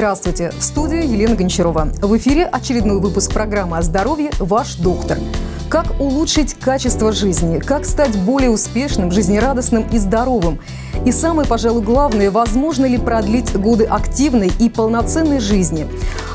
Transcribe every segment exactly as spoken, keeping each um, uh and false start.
Здравствуйте! В студии Елена Гончарова. В эфире очередной выпуск программы о здоровье «Ваш доктор». Как улучшить качество жизни, как стать более успешным, жизнерадостным и здоровым. И самое, пожалуй, главное, возможно ли продлить годы активной и полноценной жизни.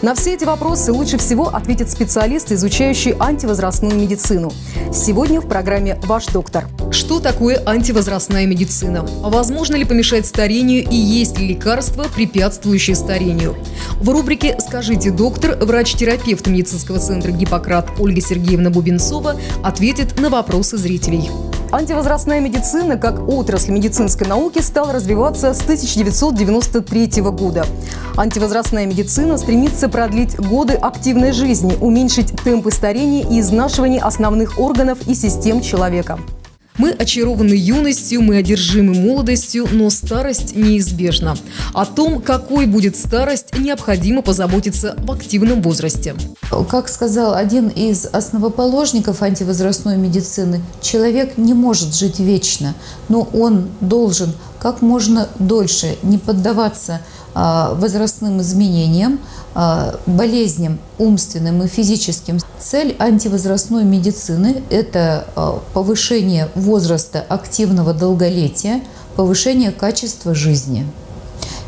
На все эти вопросы лучше всего ответит специалист, изучающий антивозрастную медицину. Сегодня в программе «Ваш доктор». Что такое антивозрастная медицина? Возможно ли помешать старению и есть ли лекарства, препятствующие старению? В рубрике «Скажите, доктор», врач-терапевт медицинского центра «Гиппократ» Ольга Сергеевна Бубенцова ответит на вопросы зрителей. Антивозрастная медицина как отрасль медицинской науки стала развиваться с тысяча девятьсот девяносто третьего года. Антивозрастная медицина стремится продлить годы активной жизни, уменьшить темпы старения и изнашивания основных органов и систем человека. Мы очарованы юностью, мы одержимы молодостью, но старость неизбежна. О том, какой будет старость, необходимо позаботиться в активном возрасте. Как сказал один из основоположников антивозрастной медицины, человек не может жить вечно, но он должен как можно дольше не поддаваться возрастным изменениям, болезням умственным и физическим. Цель антивозрастной медицины – это повышение возраста активного долголетия, повышение качества жизни.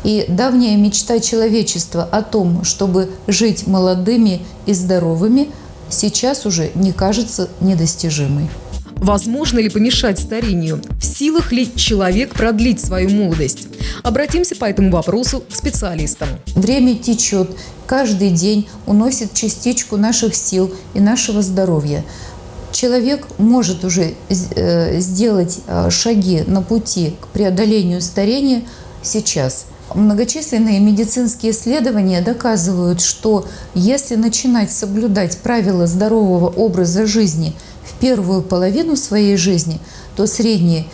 И давняя мечта человечества о том, чтобы жить молодыми и здоровыми, сейчас уже не кажется недостижимой. Возможно ли помешать старению? В силах ли человек продлить свою молодость? Обратимся по этому вопросу к специалистам. Время течет, каждый день уносит частичку наших сил и нашего здоровья. Человек может уже сделать шаги на пути к преодолению старения сейчас. Многочисленные медицинские исследования доказывают, что если начинать соблюдать правила здорового образа жизни в первую половину своей жизни, то средний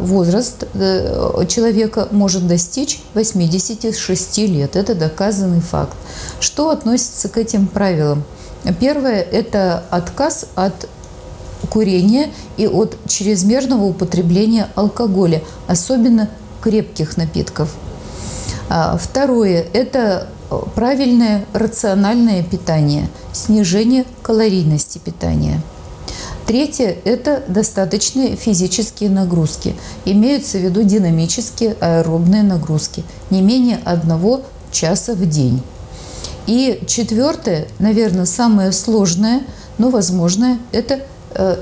возраст человека может достичь восьмидесяти шести лет. Это доказанный факт. Что относится к этим правилам? Первое – это отказ от курения и от чрезмерного употребления алкоголя, особенно крепких напитков. Второе – это правильное рациональное питание, снижение калорийности питания. Третье – это достаточные физические нагрузки. Имеются в виду динамические аэробные нагрузки, не менее одного часа в день. И четвертое, наверное, самое сложное, но возможное – это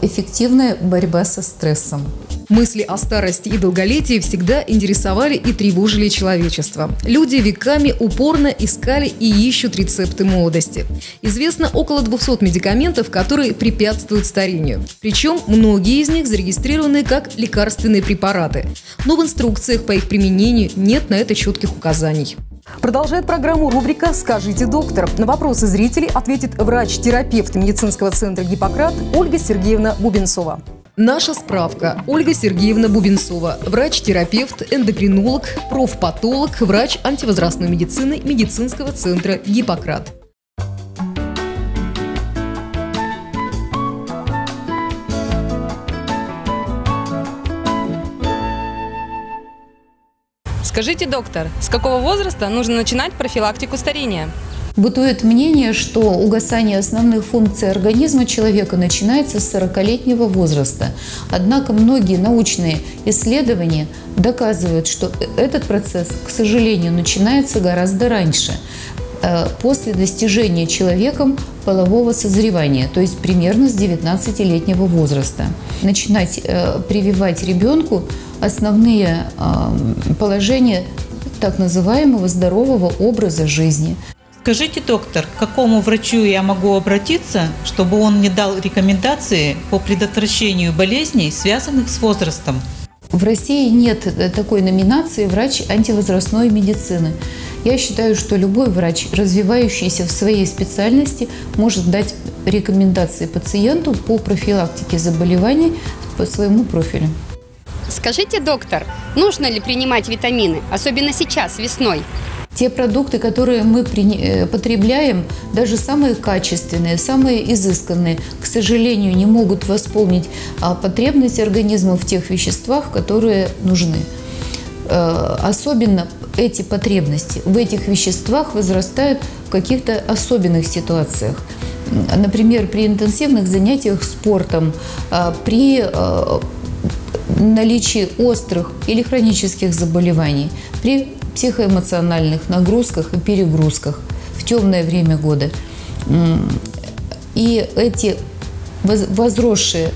эффективная борьба со стрессом. Мысли о старости и долголетии всегда интересовали и тревожили человечество. Люди веками упорно искали и ищут рецепты молодости. Известно около двухсот медикаментов, которые препятствуют старению. Причем многие из них зарегистрированы как лекарственные препараты. Но в инструкциях по их применению нет на это четких указаний. Продолжает программу рубрика «Скажите, доктор». На вопросы зрителей ответит врач-терапевт медицинского центра «Гиппократ» Ольга Сергеевна Бубенцова. Наша справка. Ольга Сергеевна Бубенцова, врач-терапевт, эндокринолог, профпатолог, врач антивозрастной медицины медицинского центра «Гиппократ». Скажите, доктор, с какого возраста нужно начинать профилактику старения? Бытует мнение, что угасание основных функций организма человека начинается с сорокалетнего возраста. Однако многие научные исследования доказывают, что этот процесс, к сожалению, начинается гораздо раньше, после достижения человеком полового созревания, то есть примерно с девятнадцатилетнего возраста. Начинать прививать ребенку основные положения так называемого здорового образа жизни. Скажите, доктор, к какому врачу я могу обратиться, чтобы он мне дал рекомендации по предотвращению болезней, связанных с возрастом? В России нет такой номинации «Врач антивозрастной медицины». Я считаю, что любой врач, развивающийся в своей специальности, может дать рекомендации пациенту по профилактике заболеваний по своему профилю. Скажите, доктор, нужно ли принимать витамины, особенно сейчас, весной? Те продукты, которые мы потребляем, даже самые качественные, самые изысканные, к сожалению, не могут восполнить потребность организма в тех веществах, которые нужны. Особенно эти потребности в этих веществах возрастают в каких-то особенных ситуациях. Например, при интенсивных занятиях спортом, при наличии острых или хронических заболеваний, при психоэмоциональных нагрузках и перегрузках в темное время года. И эти возросшие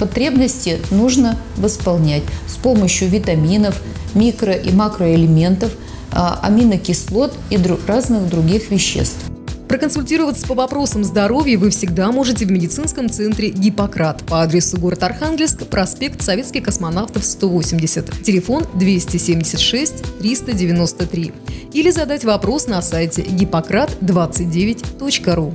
потребности нужно восполнять с помощью витаминов, микро- и макроэлементов, аминокислот и разных других веществ. Проконсультироваться по вопросам здоровья вы всегда можете в медицинском центре «Гиппократ» по адресу город Архангельск, проспект Советских космонавтов, сто восемьдесят, телефон двести семьдесят шесть триста девяносто три. Или задать вопрос на сайте гиппократ двадцать девять точка ру.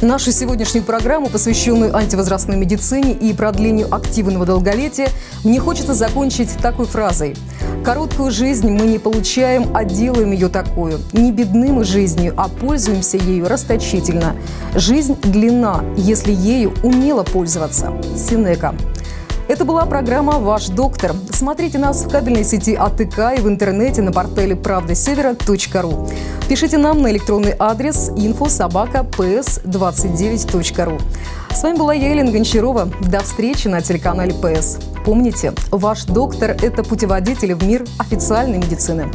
Нашу сегодняшнюю программу, посвященную антивозрастной медицине и продлению активного долголетия, мне хочется закончить такой фразой. Короткую жизнь мы не получаем, а делаем ее такую. Не бедны мы жизнью, а пользуемся ею расточительно. Жизнь длинна, если ею умело пользоваться. Синека. Это была программа «Ваш доктор». Смотрите нас в кабельной сети АТК и в интернете на портале правда севера точка ру. Пишите нам на электронный адрес инфо собака пэ эс двадцать девять точка ру. С вами была я, Елена Гончарова. До встречи на телеканале ПС. Помните, «Ваш доктор» – это путеводитель в мир официальной медицины.